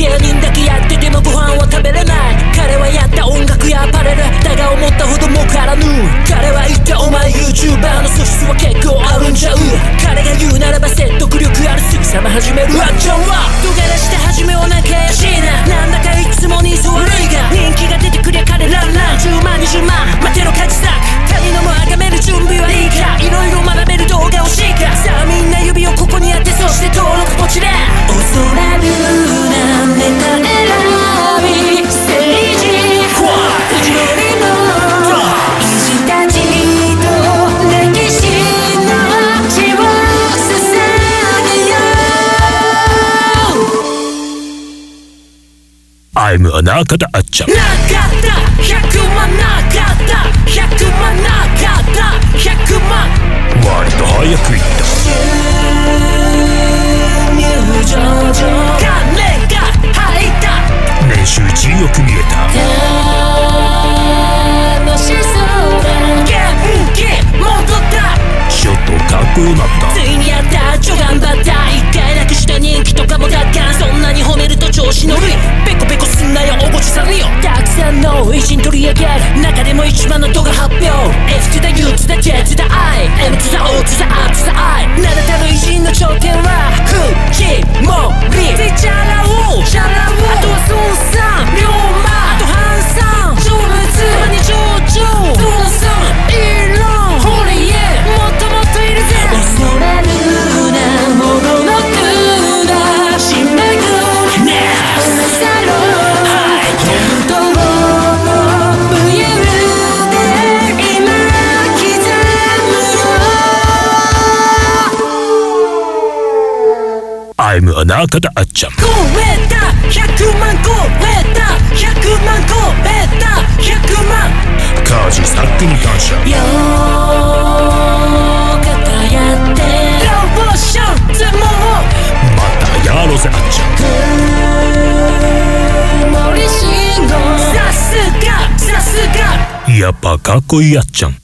芸人だけやっててもご飯を食べれない。彼はやった音楽やアパレルだが思ったほど儲からぬ。彼は言ったお前 YouTuber の素質は結構あるんじゃう。彼が言うならば説得力ある。すぐさま始めるワンちゃんは尖らして始めをなきゃ怪しいな。なんだかいつもにそう悪いが人気が出てくりゃ彼らんらん10万20万待ての勝ちさ。神のもあがめる準備はいいか。いろいろ学べる動画欲しいか。さあみんな指をここに当てそして登録ポチれ。恐れるなネタ選びステージI'm Nakata Acha. Nakata, 100万 Nakata, 100万 Nakata, 100万。割と早くいった。収入上々。金が入った。年収1位よく見えた。楽しそうだ。元気戻った。ちょっとかっこよかった。ついにやった。ちょ頑張った。一回なくした人気とかも奪還。そんなに褒めると調子乗る。ペコペコすんなよおごちさんよ。たくさんの偉人取り上げる中でも一番の動画発表。 F to the U to the J to the I M to the O to the R to the I。 名だたる偉人の頂点は藤森でチャラ男チャラ男。あとは孫さん龍馬あとハンさん上手たまに上々孫さんイーロンホリエもっともっといるぜ。恐れるなもののくなしめぐI'm Nakata Acha. 超えた100万超えた100万超えた100万。家事サックに感謝。よーかたやってロボションズモまたやろうぜあっちゃん。曇り信号さすがさすがやっぱかっこいいあっちゃん。